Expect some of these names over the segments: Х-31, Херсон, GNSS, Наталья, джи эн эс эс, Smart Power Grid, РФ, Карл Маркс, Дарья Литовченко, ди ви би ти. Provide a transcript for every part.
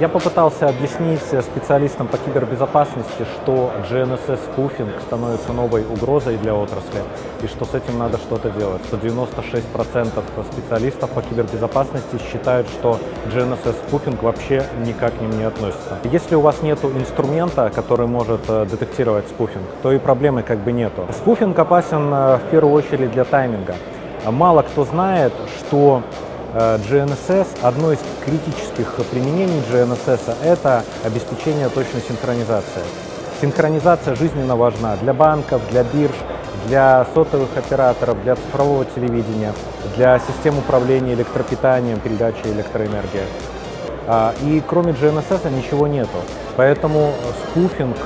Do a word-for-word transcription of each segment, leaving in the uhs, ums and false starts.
Я попытался объяснить специалистам по кибербезопасности, что джи эн эс эс-спуфинг становится новой угрозой для отрасли и что с этим надо что-то делать. девяносто шесть процентов специалистов по кибербезопасности считают, что джи эн эс эс-спуфинг вообще никак к ним не относится. Если у вас нет инструмента, который может детектировать спуфинг, то и проблемы как бы нету. Спуфинг опасен в первую очередь для тайминга. Мало кто знает, что джи эн эс эс, одно из критических применений джи эн эс эс – это обеспечение точной синхронизации. Синхронизация жизненно важна для банков, для бирж, для сотовых операторов, для цифрового телевидения, для систем управления электропитанием, передачи электроэнергии. И кроме джи эн эс эс ничего нету. Поэтому спуфинг,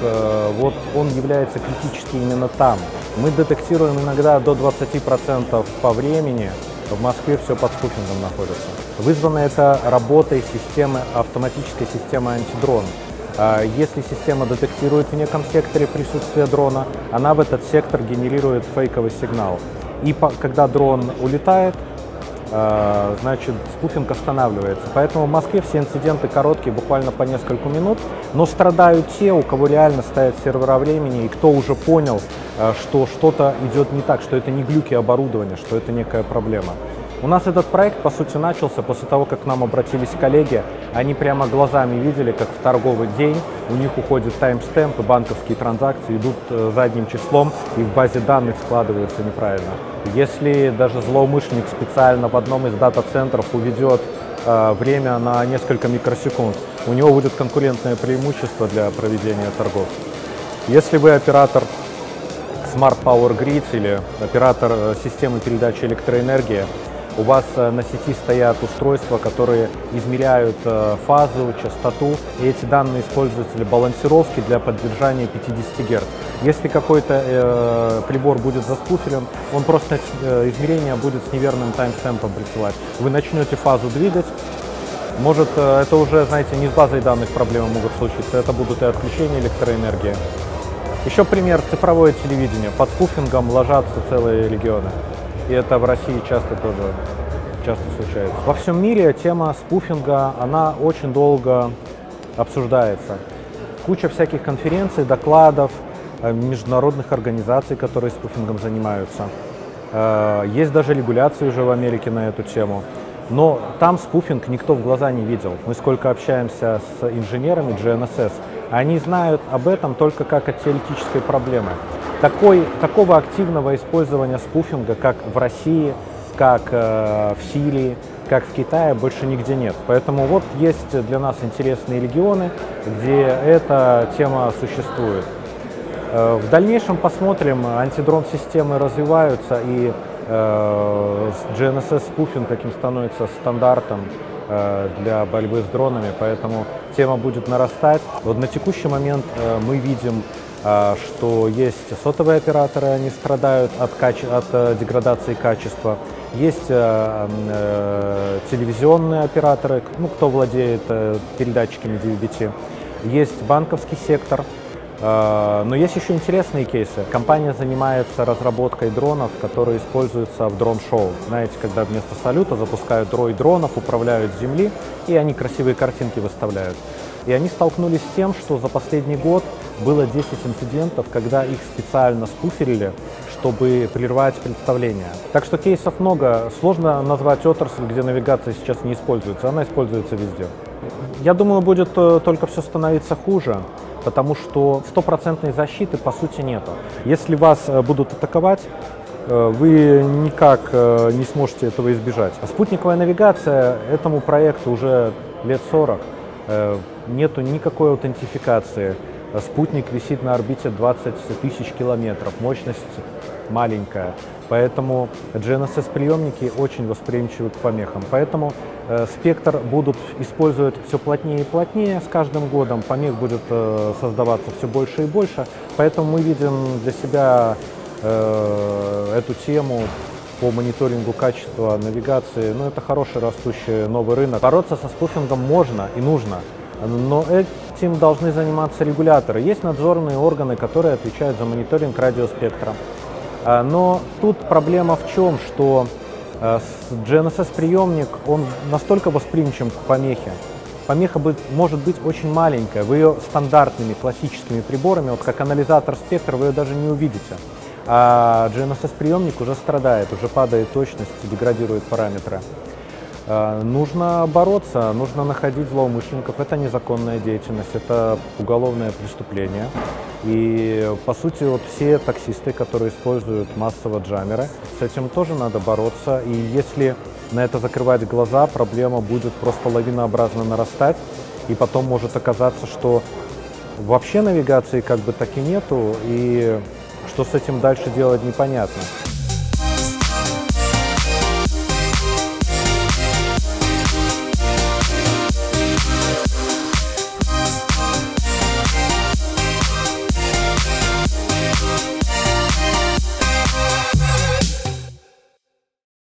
вот он является критическим именно там. Мы детектируем иногда до двадцати процентов по времени. В Москве все под спуфингом находится. Вызвано это работой системы, автоматической системы антидрон. Если система детектирует в неком секторе присутствие дрона, она в этот сектор генерирует фейковый сигнал. И по, когда дрон улетает, значит, спуфинг останавливается. Поэтому в Москве все инциденты короткие, буквально по несколько минут, но страдают те, у кого реально стоят сервера времени, и кто уже понял, что что-то идет не так, что это не глюки оборудования, что это некая проблема. У нас этот проект, по сути, начался после того, как к нам обратились коллеги. Они прямо глазами видели, как в торговый день у них уходит таймстемп, и банковские транзакции идут задним числом, и в базе данных складываются неправильно. Если даже злоумышленник специально в одном из дата-центров уведет э, время на несколько микросекунд, у него будет конкурентное преимущество для проведения торгов. Если вы оператор Smart Power Grid или оператор системы передачи электроэнергии, у вас на сети стоят устройства, которые измеряют фазу, частоту, и эти данные используются для балансировки, для поддержания пятидесяти герц. Если какой-то э, прибор будет заспуфилен, он просто э, измерение будет с неверным таймстемпом присылать. Вы начнете фазу двигать, может, э, это уже, знаете, не с базой данных проблемы могут случиться, это будут и отключения электроэнергии. Еще пример – цифровое телевидение. Под спуфингом ложатся целые регионы. И это в России часто тоже часто случается. Во всем мире тема спуфинга, она очень долго обсуждается. Куча всяких конференций, докладов, международных организаций, которые спуфингом занимаются. Есть даже регуляции уже в Америке на эту тему. Но там спуфинг никто в глаза не видел. Мы сколько общаемся с инженерами джи эн эс эс, они знают об этом только как о теоретической проблеме. Такой, такого активного использования спуфинга, как в России, как э, в Сирии, как в Китае, больше нигде нет. Поэтому вот есть для нас интересные регионы, где эта тема существует. Э, в дальнейшем посмотрим, антидрон-системы развиваются, и э, джи эн эс эс-спуфинг таким становится стандартом э, для борьбы с дронами, поэтому тема будет нарастать. Вот на текущий момент э, мы видим, что есть сотовые операторы, они страдают от, каче... от деградации качества, есть э, э, телевизионные операторы, ну, кто владеет э, передатчиками ди ви би ти, есть банковский сектор, э, но есть еще интересные кейсы. Компания занимается разработкой дронов, которые используются в дрон-шоу. Знаете, когда вместо салюта запускают рой дронов, управляют с земли, и они красивые картинки выставляют. И они столкнулись с тем, что за последний год было десять инцидентов, когда их специально спуферили, чтобы прервать представление. Так что кейсов много. Сложно назвать отрасль, где навигация сейчас не используется. Она используется везде. Я думаю, будет только все становиться хуже, потому что стопроцентной защиты по сути нет. Если вас будут атаковать, вы никак не сможете этого избежать. Спутниковая навигация этому проекту уже лет сорок. Нету никакой аутентификации. Спутник висит на орбите двадцать тысяч километров, мощность маленькая, поэтому джи эн эс эс-приемники очень восприимчивы к помехам. Поэтому э, спектр будут использовать все плотнее и плотнее с каждым годом, помех будет э, создаваться все больше и больше, поэтому мы видим для себя э, эту тему по мониторингу качества навигации. Ну, это хороший растущий новый рынок. Бороться со спуфингом можно и нужно, но этим должны заниматься регуляторы. Есть надзорные органы, которые отвечают за мониторинг радиоспектра. Но тут проблема в чем, что джи эн эс эс-приемник, он настолько восприимчив к помехе, помеха быть, может быть очень маленькая. Вы ее стандартными классическими приборами, вот как анализатор спектра, вы ее даже не увидите. А джи эн эс эс-приемник уже страдает, уже падает точность, деградирует параметры. Нужно бороться, нужно находить злоумышленников. Это незаконная деятельность, это уголовное преступление. И, по сути, вот все таксисты, которые используют массово джаммеры, с этим тоже надо бороться. И если на это закрывать глаза, проблема будет просто лавинообразно нарастать. И потом может оказаться, что вообще навигации как бы таки нету, и что с этим дальше делать непонятно.